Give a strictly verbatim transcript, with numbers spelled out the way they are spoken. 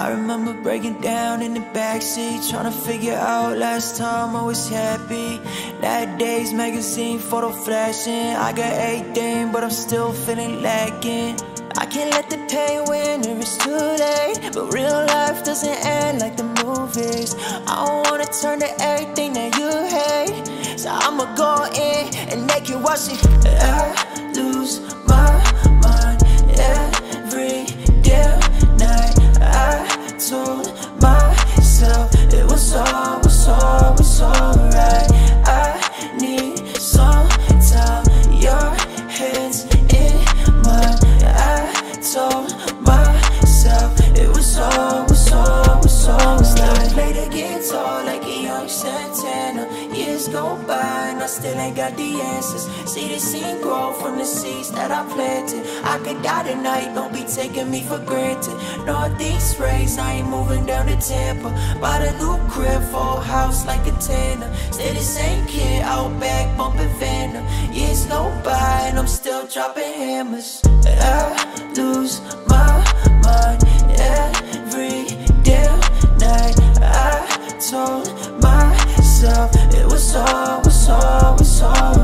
I remember breaking down in the backseat, trying to figure out last time I was happy. Nowadays magazine photo flashing, I got everything but I'm still feeling lacking. I can't let the pain win, it's too late, but real life doesn't end like the movies. I don't wanna turn to everything that you hate, so I'ma go in and make you watch it. I lose my mind every damn night. I told myself it was all, was all, was alright. I need some time, your hands in mine. I told myself it was all, was all, was alright. Still play the guitar like a young Santana. Years go by and I still ain't got the answers. See the scene grow from the seeds that I planted. I could die tonight, don't be taking me for granted. Northeast race, I ain't moving down to Tampa. Bought a new crib, full house like a tanner. Still the same kid, out back bumping Vanna. Years go by and I'm still dropping hammers. I lose my mind every damn night. I told myself it was all, was all, was all.